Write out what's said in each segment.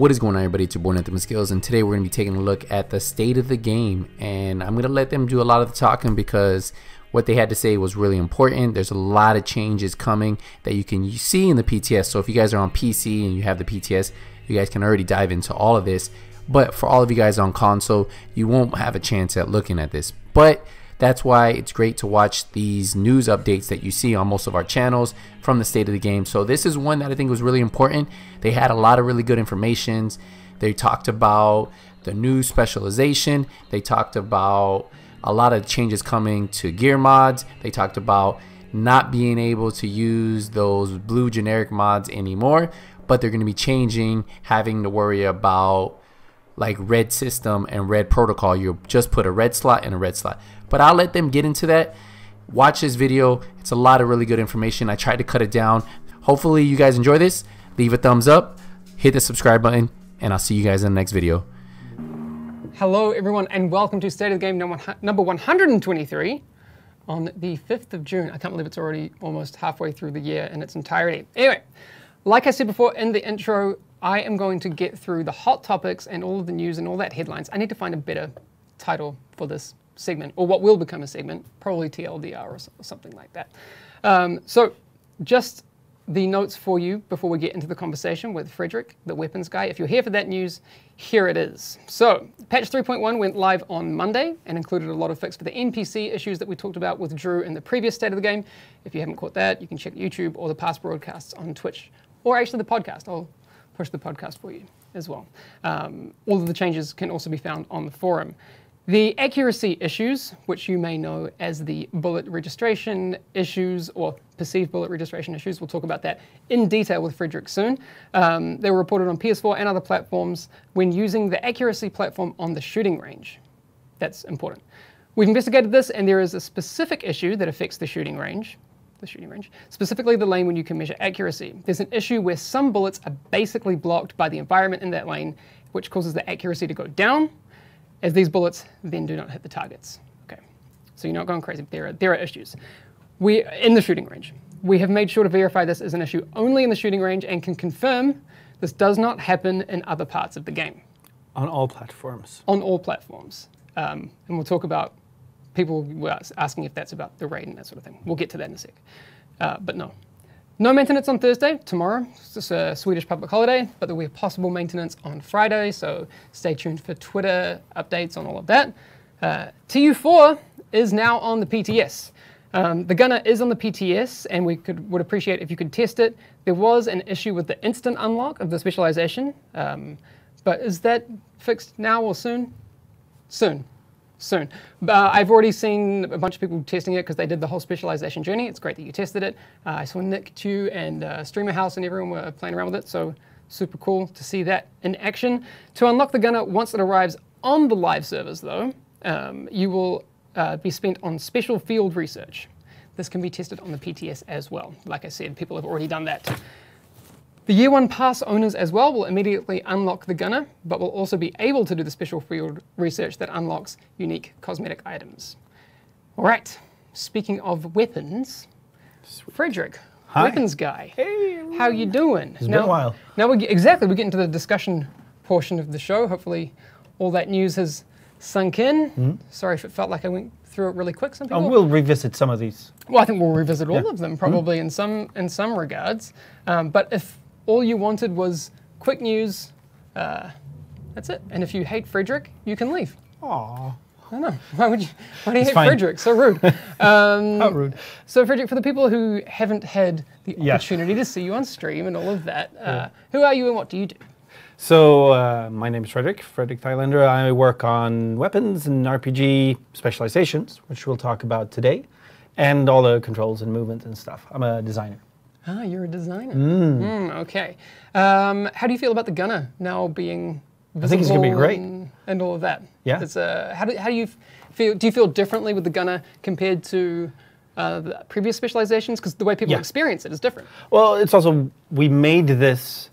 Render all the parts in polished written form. What is going on, everybody? It's your boy Nothing But Skillz, and today we're going to be taking a look at the state of the game, and I'm going to let them do a lot of the talking because what they had to say was really important. There's a lot of changes coming that you can see in the PTS, so if you guys are on PC and you have the PTS, you guys can already dive into all of this, but for all of you guys on console, you won't have a chance at looking at this. But that's why it's great to watch these news updates that you see on most of our channels from the state of the game. So this is one that I think was really important. They had a lot of really good information. They talked about the new specialization. They talked about a lot of changes coming to gear mods. They talked about not being able to use those blue generic mods anymore, but they're going to be changing, having to worry about like red system and red protocol. You just put a red slot and a red slot. But I'll let them get into that. Watch this video. It's a lot of really good information. I tried to cut it down. Hopefully you guys enjoy this. Leave a thumbs up, hit the subscribe button, and I'll see you guys in the next video. Hello everyone, and welcome to State of the Game number 123 on the 5th of June. I can't believe it's already almost halfway through the year in its entirety. Anyway, like I said before in the intro, I am going to get through the hot topics and all of the news and all that headlines. I need to find a better title for this segment, or what will become a segment, probably TLDR or something like that. So just the notes for you before we get into the conversation with Fredrik, the weapons guy. If you're here for that news, here it is. So patch 3.1 went live on Monday and included a lot of fixes for the NPC issues that we talked about with Drew in the previous state of the game. If you haven't caught that, you can check YouTube or the past broadcasts on Twitch, or actually the podcast. I'll push the podcast for you as well. All of the changes can also be found on the forum. The accuracy issues, which you may know as the bullet registration issues or perceived bullet registration issues, we'll talk about that in detail with Fredrik soon. They were reported on PS4 and other platforms when using the accuracy platform on the shooting range. That's important. We've investigated this, and there is a specific issue that affects the shooting range. Specifically the lane when you can measure accuracy. There's an issue where some bullets are basically blocked by the environment in that lane, which causes the accuracy to go down, as these bullets then do not hit the targets. Okay, so you're not going crazy. There are issues. We in the shooting range. We have made sure to verify this is an issue only in the shooting range, and can confirm this does not happen in other parts of the game. On all platforms. On all platforms, and we'll talk about. People were asking if that's about the raid and that sort of thing. We'll get to that in a sec. But no. No maintenance on Thursday, tomorrow. It's just a Swedish public holiday, but there will be possible maintenance on Friday, so stay tuned for Twitter updates on all of that. TU4 is now on the PTS. The gunner is on the PTS, and we would appreciate if you could test it. There was an issue with the instant unlock of the specialization, but is that fixed now or soon? Soon. Soon. I've already seen a bunch of people testing it because they did the whole specialization journey. It's great that you tested it. I saw Nick2 and Streamer House and everyone were playing around with it, so super cool to see that in action. To unlock the gunner once it arrives on the live servers, though, you will be spent on special field research. This can be tested on the PTS as well. Like I said, people have already done that. The Year 1 Pass owners as well will immediately unlock the gunner, but will also be able to do the special field research that unlocks unique cosmetic items. All right, speaking of weapons, Fredrik, weapons guy, hey, how you doing? It's been a while. Now we're getting to the discussion portion of the show. Hopefully all that news has sunk in. Mm-hmm. Sorry if it felt like I went through it really quick. Something. Oh, we'll revisit some of these. Well, I think we'll revisit all of them probably in some regards, but if all you wanted was quick news, that's it. And if you hate Fredrik, you can leave. Aww. I don't know. Why do you hate Fredrik? So rude. How rude. So Fredrik, for the people who haven't had the opportunity to see you on stream and all of that, who are you and what do you do? So my name is Fredrik Thylander. I work on weapons and RPG specializations, which we'll talk about today, and all the controls and movement and stuff. I'm a designer. Ah, you're a designer. Okay. How do you feel about the gunner now being visible? I think it's going to be great. And all of that. Yeah. It's a, do you feel differently with the gunner compared to the previous specializations? Because the way people experience it is different. Well, it's also, we made this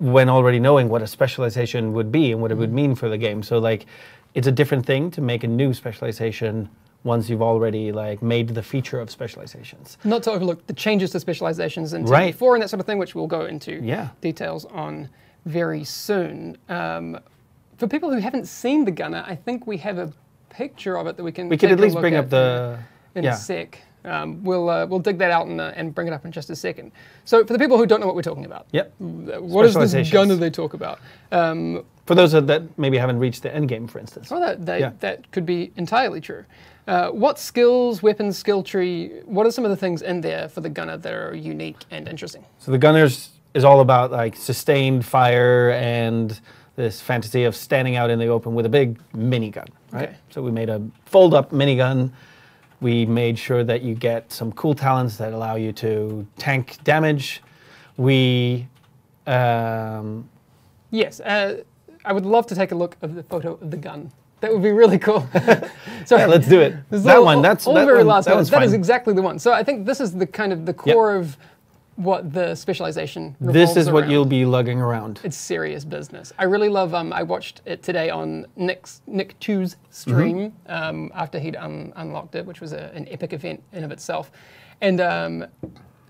when already knowing what a specialization would be and what it would mean for the game. So like, it's a different thing to make a new specialization once you've already like made the feature of specializations. Not to overlook the changes to specializations in TU4 and that sort of thing, which we'll go into details on very soon. For people who haven't seen the gunner, I think we have a picture of it that we can. We could at least bring up the in a sec. We'll dig that out and bring it up in just a second. So for the people who don't know what we're talking about, yep. What is this gunner they talk about? For those that maybe haven't reached the end game, for instance. Oh, that could be entirely true. What skills, weapons, skill tree, what are some of the things in there for the gunner that are unique and interesting? So the gunner's is all about like sustained fire and this fantasy of standing out in the open with a big minigun, right? Okay. So we made a fold-up minigun. We made sure that you get some cool talents that allow you to tank damage. We... I would love to take a look at the photo of the gun. That would be really cool. So yeah, let's do it. That is exactly the one. So I think this is the kind of the core of what the specialization revolves around. This is what you'll be lugging around. It's serious business. I really love, I watched it today on Nick2's stream after he'd unlocked it, which was an epic event in of itself. And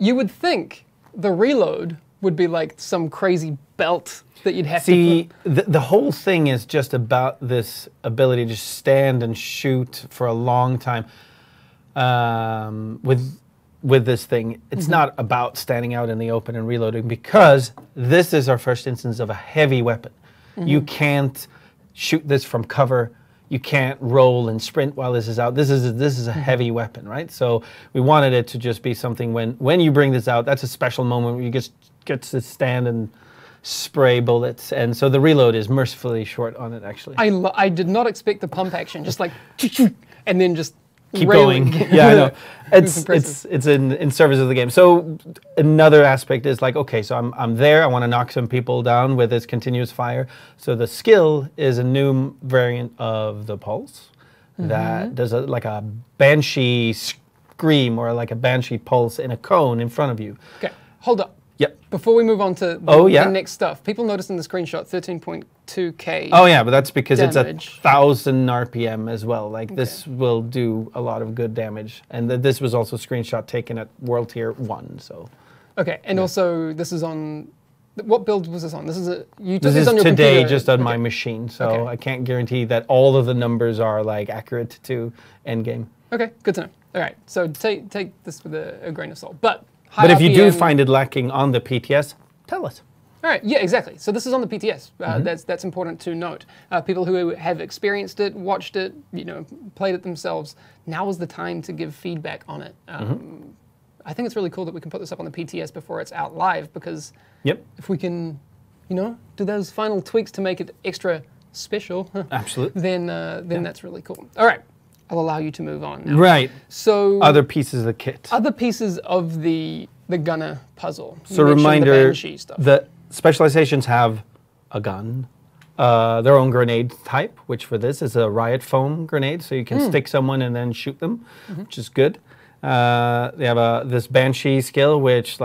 you would think the reload would be like some crazy belt that you'd have to put. The whole thing is just about this ability to stand and shoot for a long time with this thing. It's not about standing out in the open and reloading, because this is our first instance of a heavy weapon. You can't shoot this from cover. You can't roll and sprint while this is out. This is a heavy weapon, right? So we wanted it to just be something when you bring this out, that's a special moment where you just get to stand and spray bullets. And so the reload is mercifully short on it, actually. I did not expect the pump action, just like, and then just keep railing. Going. Yeah, I know. It's in service of the game. So another aspect is like, okay, so I'm there. I want to knock some people down with this continuous fire. So the skill is a new variant of the pulse that does like a banshee scream or like a banshee pulse in a cone in front of you. Okay, hold up. Yep. Before we move on to the next stuff, people noticed in the screenshot 13.2K. Oh yeah, but that's because it's 1,000 RPM as well. Like this will do a lot of good damage, and this was also a screenshot taken at World Tier 1. So. Okay, and also this is on. What build was this on? This is on your today, computer. Just on my machine. So I can't guarantee that all of the numbers are like accurate to end game. Okay, good to know. All right, so take this with a grain of salt, but. But if you do find it lacking on the PTS, tell us. All right, yeah, exactly. So this is on the PTS. That's important to note. People who have experienced it, watched it, played it themselves, now is the time to give feedback on it. I think it's really cool that we can put this up on the PTS before it's out live, because if we can, do those final tweaks to make it extra special, absolutely. Then that's really cool. All right. I'll allow you to move on now. Right. So other pieces of the kit. Other pieces of the gunner puzzle. So reminder, the specializations have a gun, their own grenade type, which for this is a riot foam grenade, so you can stick someone and then shoot them, which is good. They have this banshee skill, which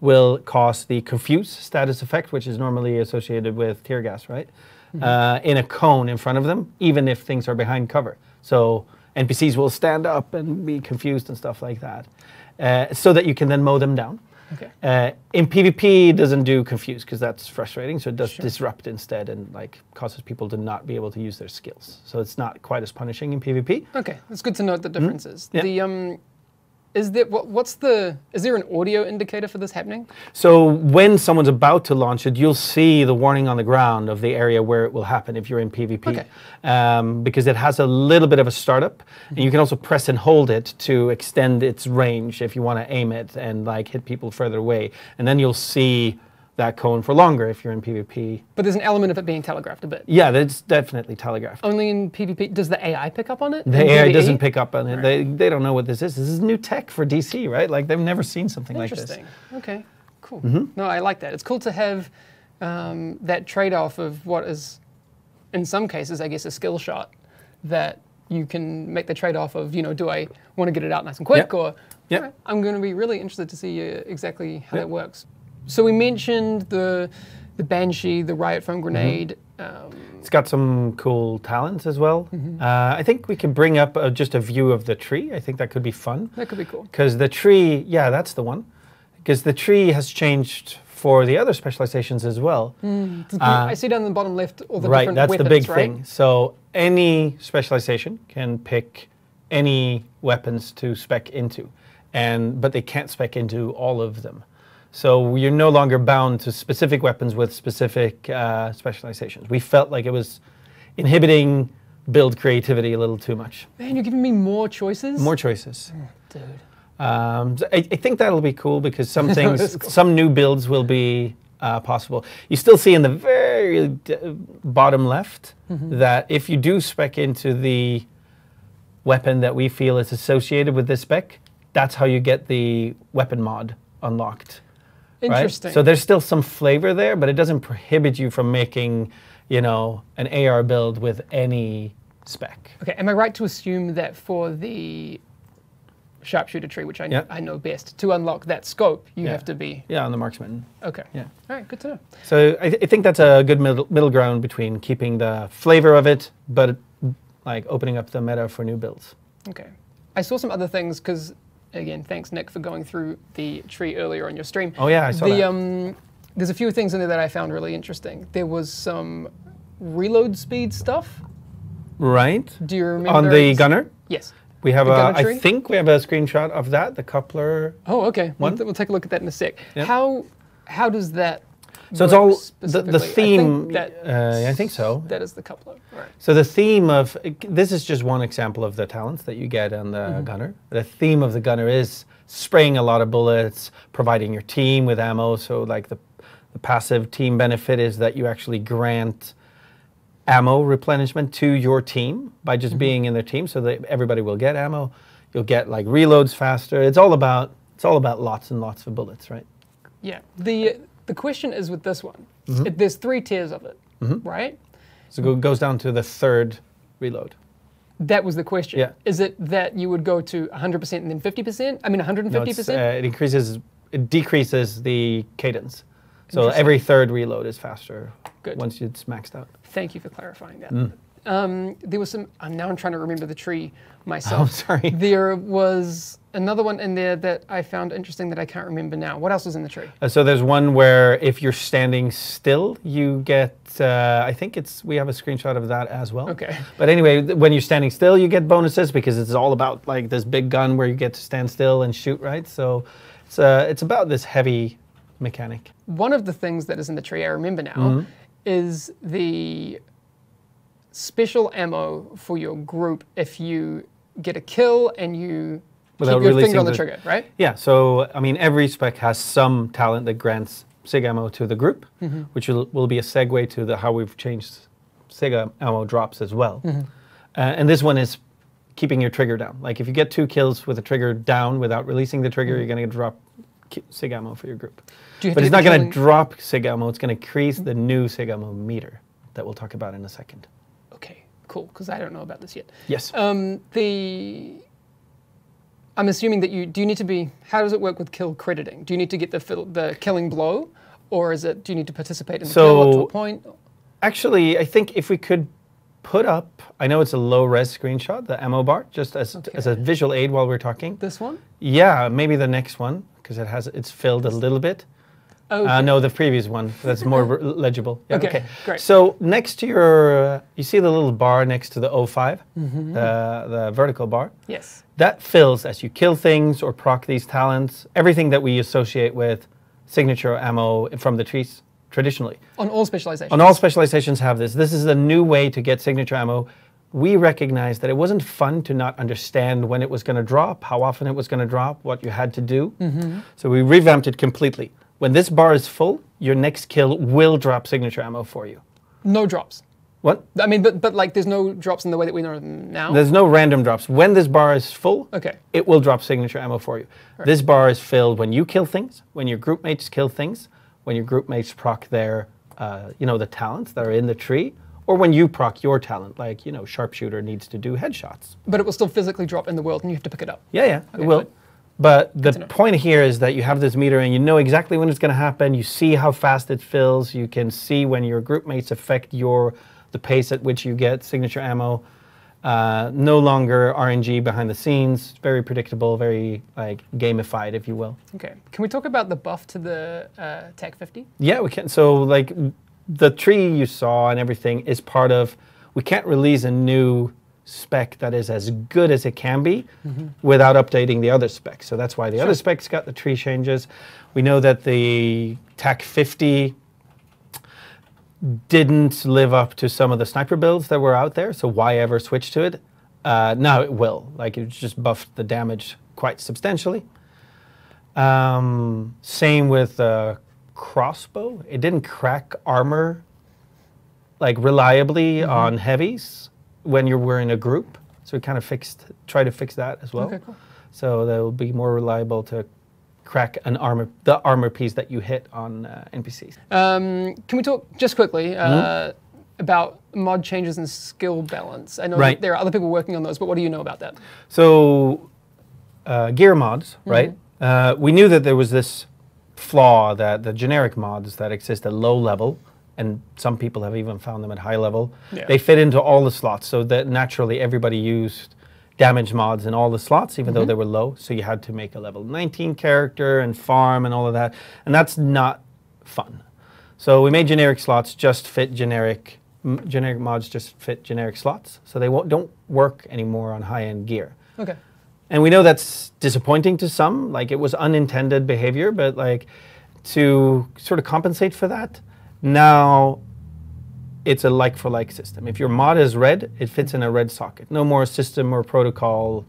will cause the confuse status effect, which is normally associated with tear gas, right? In a cone in front of them, even if things are behind cover. So NPCs will stand up and be confused and stuff like that, so that you can then mow them down. Okay. In PvP, it doesn't do confuse because that's frustrating, so it does disrupt instead and causes people to not be able to use their skills. So it's not quite as punishing in PvP. Okay, it's good to note the differences. Yeah. Is there an audio indicator for this happening? So when someone's about to launch it, you'll see the warning on the ground of the area where it will happen if you're in PvP, because it has a little bit of a startup, and you can also press and hold it to extend its range if you want to aim it and hit people further away, and then you'll see that cone for longer if you're in PvP. But there's an element of it being telegraphed a bit. Yeah, that's definitely telegraphed. Only in PvP, does the AI pick up on it? The AI doesn't pick up on it. Right. They don't know what this is. This is new tech for DC, right? They've never seen something like this. Interesting, okay, cool. No, I like that. It's cool to have that trade-off of what is, in some cases, I guess, a skill shot that you can make the trade-off of, do I want to get it out nice and quick, or right, I'm going to be really interested to see exactly how that works. So we mentioned the Banshee, the riot foam grenade. It's got some cool talents as well. I think we can bring up just a view of the tree. I think that could be fun. That could be cool. Because the tree, that's the one. Because the tree has changed for the other specializations as well. Mm. I see down in the bottom left all the different weapons, right? That's the big thing. So any specialization can pick any weapons to spec into, but they can't spec into all of them. So you're no longer bound to specific weapons with specific specializations. We felt like it was inhibiting build creativity a little too much. Man, you're giving me more choices? More choices. Oh, dude. So I think that'll be cool because some things, cool. Some new builds will be possible. You still see in the very bottom left that if you do spec into the weapon that we feel is associated with this spec, that's how you get the weapon mod unlocked. Interesting. Right? So there's still some flavor there, but it doesn't prohibit you from making, you know, an AR build with any spec. Okay, am I right to assume that for the sharpshooter tree, which I know best, to unlock that scope, you have to be... Yeah, on the marksman. Okay. Yeah. All right, good to know. So I think that's a good middle ground between keeping the flavor of it, but like opening up the meta for new builds. Okay. I saw some other things, because, again, thanks, Nick, for going through the tree earlier on your stream. Oh, yeah, I saw that. There's a few things in there that I found really interesting. There was some reload speed stuff. Right. Do you remember? On the gunner? Yes. We have I think we have a screenshot of that, the coupler. Oh, okay. We'll take a look at that in a sec. Yep. How does that work? So it's all the theme. I think so. That is the coupler. Right. So the theme of this is just one example of the talents that you get on the gunner. The theme of the gunner is spraying a lot of bullets, providing your team with ammo. So like the passive team benefit is that you actually grant ammo replenishment to your team by just being in their team, so that everybody will get ammo. You'll get like reloads faster. It's all about lots and lots of bullets, right? Yeah. The question is with this one. There's three tiers of it, right? So it goes down to the third reload. That was the question. Yeah. Is it that you would go to 100% and then 50%? I mean 150%? No, it decreases the cadence. So every third reload is faster. Good. Once it's maxed out. Thank you for clarifying that. There was some, now I'm trying to remember the tree myself. I'm sorry. There was another one in there that I found interesting that I can't remember now. What else was in the tree? So there's one where if you're standing still, you get, I think it's, we have a screenshot of that as well. Okay. But anyway, when you're standing still, you get bonuses because it's all about like this big gun where you get to stand still and shoot, right? So it's about this heavy mechanic. One of the things that is in the tree, I remember now, is the special ammo for your group if you get a kill and you keep your finger on the trigger, right? Yeah, so I mean every spec has some talent that grants SIG ammo to the group, which will be a segue to how we've changed SIG ammo drops as well. And this one is keeping your trigger down. Like if you get 2 kills with a trigger down without releasing the trigger, you're going to drop SIG ammo for your group. But it's not going to drop SIG ammo, it's going to increase the new SIG ammo meter that we'll talk about in a second. Okay, cool, because I don't know about this yet. Yes. I'm assuming that you, do you need to be, how does it work with kill crediting? Do you need to get the killing blow, or is it, do you need to participate in the kill up to a point? Actually, I think if we could put up, I know it's a low-res screenshot, the ammo bar, just as a visual aid while we're talking. This one? Yeah, maybe the next one, because it's filled a little bit. Okay. No, the previous one. That's more legible. Yeah, okay, great. So next to your, you see the little bar next to the O5, the vertical bar? Yes. That fills as you kill things or proc these talents, everything that we associate with signature ammo from the trees traditionally. On all specializations? On all specializations have this. This is a new way to get signature ammo. We recognized that it wasn't fun to not understand when it was going to drop, how often it was going to drop, what you had to do. So we revamped it completely. When this bar is full, your next kill will drop signature ammo for you. No drops. What? I mean, but like there's no drops in the way that we know them now? There's no random drops. When this bar is full, it will drop signature ammo for you. Right. This bar is filled when you kill things, when your group mates kill things, when your group mates proc their, you know, the talents that are in the tree, or when you proc your talent, like, you know, sharpshooter needs to do headshots. But it will still physically drop in the world and you have to pick it up. Yeah, yeah, okay, it will. But the point here is that you have this meter and you know exactly when it's going to happen. You see how fast it fills. You can see when your group mates affect the pace at which you get signature ammo. No longer RNG behind the scenes. Very predictable, very like gamified, if you will. Okay. Can we talk about the buff to the TAC 50? Yeah, we can. So like the tree you saw and everything is part of. We can't release a new spec that is as good as it can be without updating the other specs. So that's why the other specs got the tree changes. We know that the TAC 50 didn't live up to some of the sniper builds that were out there, so why ever switch to it? Now it will. Like, it just buffed the damage quite substantially. Same with the crossbow. It didn't crack armor like reliably on heavies when you were in a group, so we kind of try to fix that as well. Okay, cool. So that will be more reliable to crack an the armor piece that you hit on NPCs. Can we talk just quickly about mod changes and skill balance? I know that there are other people working on those, but what do you know about that? So gear mods, right? We knew that there was this flaw that the generic mods that exist at low level, and some people have even found them at high level, they fit into all the slots, so that naturally everybody used damage mods in all the slots, even though they were low. So you had to make a level 19 character and farm and all of that. And that's not fun. So we made generic slots just fit generic, mods just fit generic slots. So they don't work anymore on high-end gear. Okay. And we know that's disappointing to some. Like, it was unintended behavior, but like, to sort of compensate for that, now it's a like-for-like system. If your mod is red, it fits in a red socket. No more system or protocol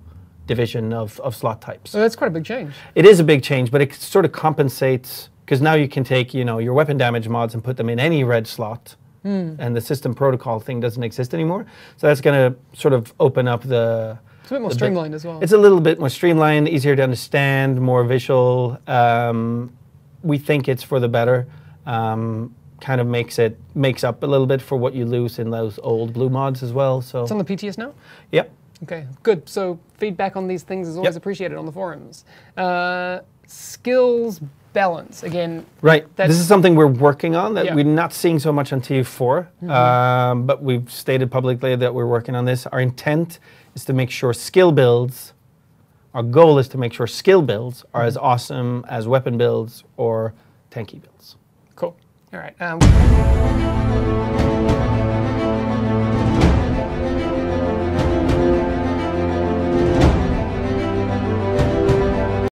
division of slot types. So that's quite a big change. It is a big change, but it sort of compensates, because now you can take, you know, your weapon damage mods and put them in any red slot, and the system protocol thing doesn't exist anymore. So that's going to sort of open up the... It's a bit more streamlined as well. It's a little bit more streamlined, easier to understand, more visual. We think it's for the better. Kind of makes up a little bit for what you lose in those old blue mods as well. So it's on the PTS now? Yep. Okay, good. So feedback on these things is always appreciated on the forums. Skills balance, again. Right. This is something we're working on that we're not seeing so much on TU4, but we've stated publicly that we're working on this. Our intent is to make sure skill builds, our goal is to make sure skill builds are as awesome as weapon builds or tanky builds. Cool. All right.